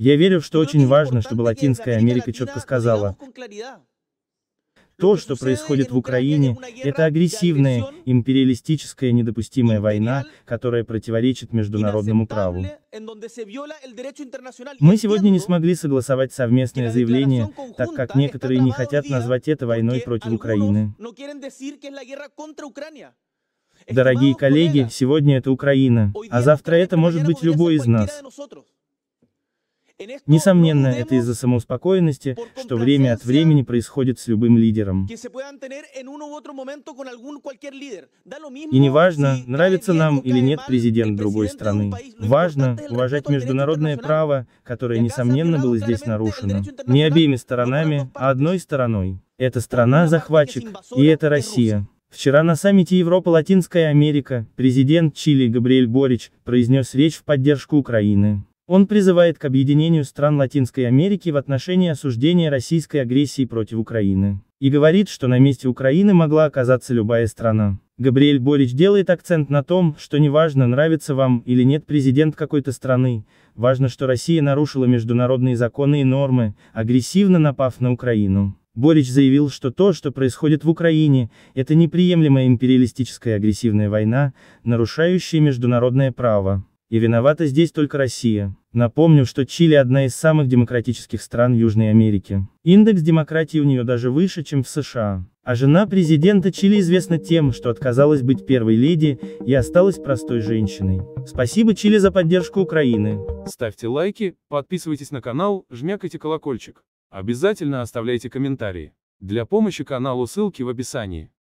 Я верю, что очень важно, чтобы Латинская Америка четко сказала: то, что происходит в Украине, это агрессивная, империалистическая, недопустимая война, которая противоречит международному праву. Мы сегодня не смогли согласовать совместное заявление, так как некоторые не хотят назвать это войной против Украины. Дорогие коллеги, сегодня это Украина, а завтра это может быть любой из нас. Несомненно, это из-за самоуспокоенности, что время от времени происходит с любым лидером. И не важно, нравится нам или нет президент другой страны. Важно уважать международное право, которое, несомненно, было здесь нарушено. Не обеими сторонами, а одной стороной. Эта страна захватчик, и это Россия. Вчера на саммите Европа-Латинская Америка президент Чили Габриэль Борич произнес речь в поддержку Украины. Он призывает к объединению стран Латинской Америки в отношении осуждения российской агрессии против Украины. И говорит, что на месте Украины могла оказаться любая страна. Габриэль Борич делает акцент на том, что неважно, нравится вам или нет президент какой-то страны, важно, что Россия нарушила международные законы и нормы, агрессивно напав на Украину. Борич заявил, что то, что происходит в Украине, это неприемлемая империалистическая агрессивная война, нарушающая международное право. И виновата здесь только Россия. Напомню, что Чили одна из самых демократических стран Южной Америки. Индекс демократии у нее даже выше, чем в США. А жена президента Чили известна тем, что отказалась быть первой леди и осталась простой женщиной. Спасибо Чили за поддержку Украины. Ставьте лайки, подписывайтесь на канал, жмякайте колокольчик. Обязательно оставляйте комментарии. Для помощи каналу ссылки в описании.